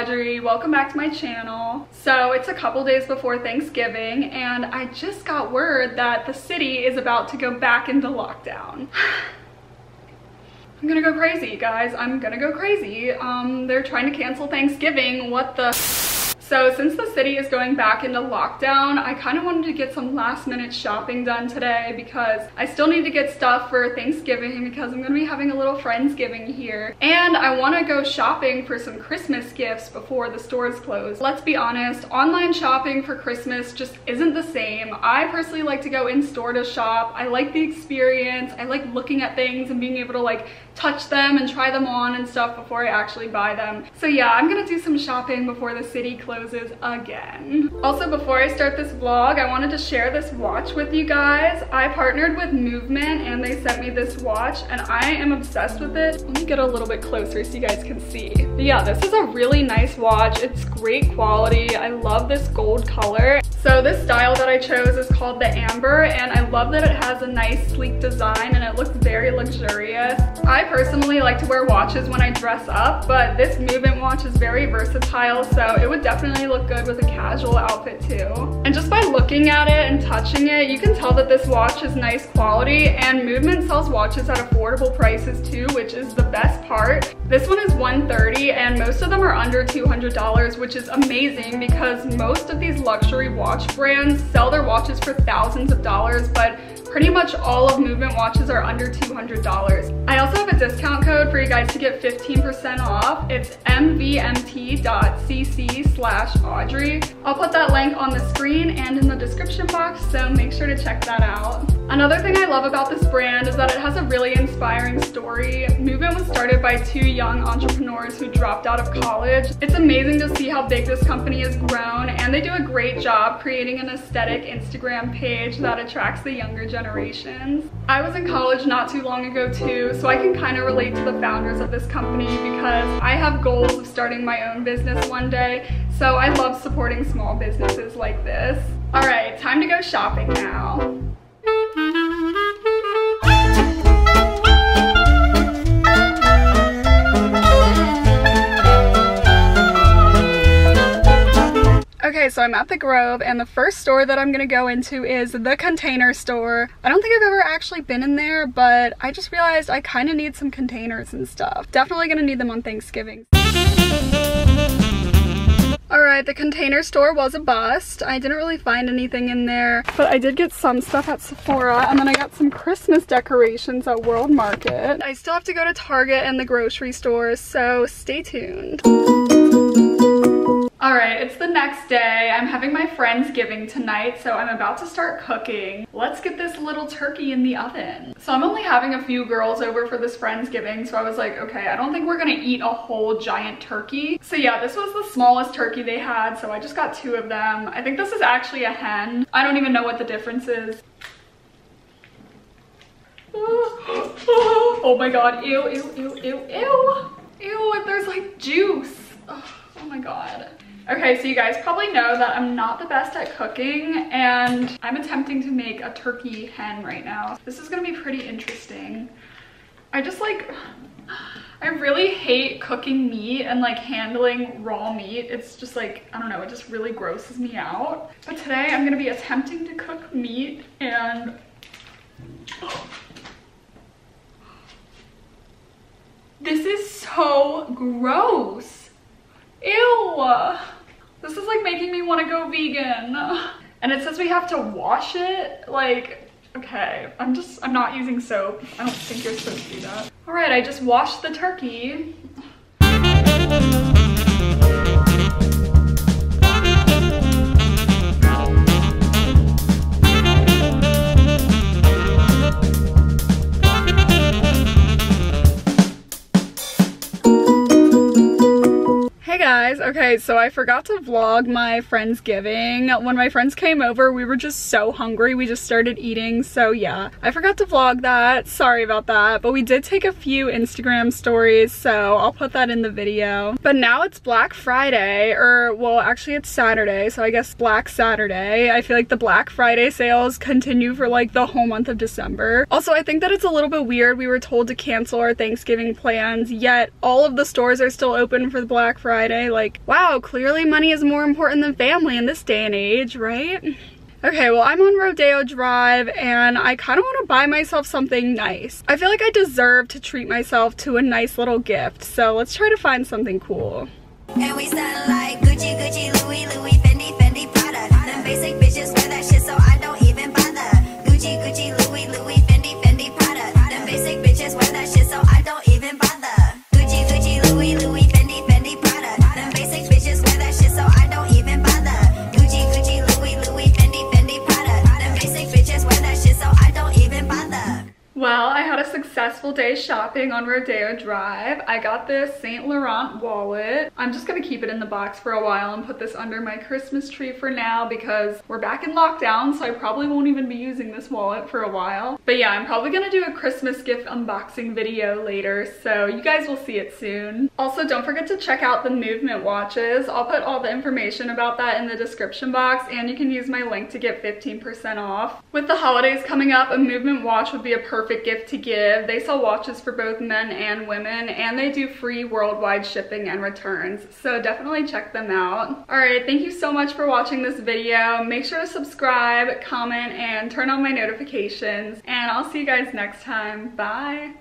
Audrey, welcome back to my channel. So it's a couple days before Thanksgiving and I just got word that the city is about to go back into lockdown. I'm gonna go crazy, guys. I'm gonna go crazy. They're trying to cancel Thanksgiving. What the? So since the city is going back into lockdown, I kind of wanted to get some last minute shopping done today because I still need to get stuff for Thanksgiving because I'm going to be having a little Friendsgiving here. And I want to go shopping for some Christmas gifts before the stores close. Let's be honest, online shopping for Christmas just isn't the same. I personally like to go in store to shop. I like the experience. I like looking at things and being able to like touch them and try them on and stuff before I actually buy them. So yeah, I'm going to do some shopping before the city closes again. Also, before I start this vlog, I wanted to share this watch with you guys. I partnered with Movement and they sent me this watch and I am obsessed with it. Let me get a little bit closer so you guys can see. But yeah, this is a really nice watch. It's great quality. I love this gold color. So this style that I chose is called the Amber and I love that it has a nice sleek design and it looks very luxurious. I personally like to wear watches when I dress up, but this Movement watch is very versatile, so it would definitely look good with a casual outfit too. And just by looking at it and touching it, you can tell that this watch is nice quality, and Movement sells watches at affordable prices too, which is the best part. This one is $130 and most of them are under $200, which is amazing because most of these luxury watch brands sell their watches for thousands of dollars, but pretty much all of Movement watches are under $200. I also have a discount code for you guys to get 15% off. It's mvmt.cc/Audrey. I'll put that link on the screen and in the description box, so make sure to check that out. Another thing I love about this brand is that it has a really inspiring story. Movement was started by two young entrepreneurs who dropped out of college. It's amazing to see how big this company has grown, and they do a great job creating an aesthetic Instagram page that attracts the younger generations. I was in college not too long ago too, so I can kind of relate to the founders of this company because I have goals of starting my own business one day, so I love supporting small businesses like this. All right, time to go shopping now. Okay, so I'm at the Grove and the first store that I'm gonna go into is the Container Store. I don't think I've ever actually been in there, but I just realized I kind of need some containers and stuff. Definitely gonna need them on Thanksgiving. Alright, the Container Store was a bust. I didn't really find anything in there, but I did get some stuff at Sephora, and then I got some Christmas decorations at World Market. I still have to go to Target and the grocery store, so stay tuned. Alright, it's the next day. I'm having my Friendsgiving tonight, so I'm about to start cooking. Let's get this little turkey in the oven. So I'm only having a few girls over for this Friendsgiving, so I was like, okay, I don't think we're gonna eat a whole giant turkey. So yeah, this was the smallest turkey they had, so I just got two of them. I think this is actually a hen. I don't even know what the difference is. Oh my god, ew, ew, ew, ew, ew. Ew, and there's like juice. Oh my god. Okay, so you guys probably know that I'm not the best at cooking, and I'm attempting to make a turkey hen right now. This is gonna be pretty interesting. I really hate cooking meat and like handling raw meat. It's just like, I don't know, it just really grosses me out. But today I'm gonna be attempting to cook meat and... This is so gross. Ew! This is like making me want to go vegan. And it says we have to wash it. Like, okay, I'm not using soap. I don't think you're supposed to do that. All right, I just washed the turkey. Okay, so I forgot to vlog my Friendsgiving. When my friends came over, we were just so hungry. We just started eating, so yeah. I forgot to vlog that. Sorry about that. But we did take a few Instagram stories, so I'll put that in the video. But now it's Black Friday, or well, actually it's Saturday, so I guess Black Saturday. I feel like the Black Friday sales continue for like the whole month of December. Also, I think that it's a little bit weird. We were told to cancel our Thanksgiving plans, yet all of the stores are still open for Black Friday. Like, like, wow, clearly money is more important than family in this day and age, right? Okay, well, I'm on Rodeo Drive and I kind of want to buy myself something nice. I feel like I deserve to treat myself to a nice little gift, so let's try to find something cool. And we sound like Gucci, Gucci, Louis, Louis, Fendi, Fendi, Prada. Them basic bitches wear that shit so I don't even bother. Gucci, Gucci, Louis, Louis, Fendi, Fendi, Prada. Them basic bitches wear that shit so I don't even bother. Gucci, Gucci, Louis, Louis, Fendi, Fendi, Prada. Them basic bitches wear that shit so I don't even bother. Gucci, Gucci, Louis, Louis, Fendi, Fendi, Prada. Them basic bitches wear that shit so I don't even bother. Well, I had a successful day shopping on Rodeo Drive. I got this Saint Laurent wallet. I'm just gonna keep it in the box for a while and put this under my Christmas tree for now because we're back in lockdown, so I probably won't even be using this wallet for a while. But yeah, I'm probably gonna do a Christmas gift unboxing video later, so you guys will see it soon. Also, don't forget to check out the Movement watches. I'll put all the information about that in the description box, and you can use my link to get 15% off. With the holidays coming up, a Movement watch would be a perfect gift to give. They sell watches for both men and women, and they do free worldwide shipping and returns, so definitely check them out. All right, thank you so much for watching this video. Make sure to subscribe, comment, and turn on my notifications, and I'll see you guys next time. Bye.